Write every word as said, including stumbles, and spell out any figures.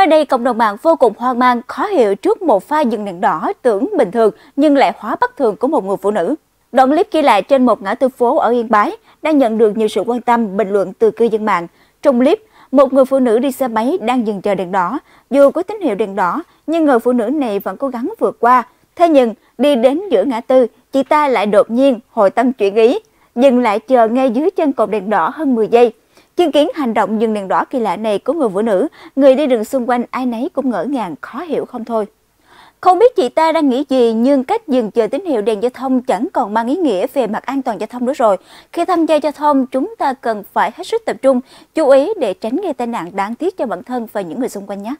Mới đây, cộng đồng mạng vô cùng hoang mang, khó hiểu trước một pha dừng đèn đỏ tưởng bình thường nhưng lại hóa bất thường của một người phụ nữ. Đoạn clip ghi lại trên một ngã tư phố ở Yên Bái đang nhận được nhiều sự quan tâm, bình luận từ cư dân mạng. Trong clip, một người phụ nữ đi xe máy đang dừng chờ đèn đỏ. Dù có tín hiệu đèn đỏ, nhưng người phụ nữ này vẫn cố gắng vượt qua. Thế nhưng, đi đến giữa ngã tư, chị ta lại đột nhiên hồi tâm chuyển ý, dừng lại chờ ngay dưới chân cột đèn đỏ hơn mười giây. Chứng kiến hành động dừng đèn đỏ kỳ lạ này của người phụ nữ, người đi đường xung quanh ai nấy cũng ngỡ ngàng, khó hiểu không thôi. Không biết chị ta đang nghĩ gì nhưng cách dừng chờ tín hiệu đèn giao thông chẳng còn mang ý nghĩa về mặt an toàn giao thông nữa rồi. Khi tham gia giao thông, chúng ta cần phải hết sức tập trung, chú ý để tránh gây tai nạn đáng tiếc cho bản thân và những người xung quanh nhé.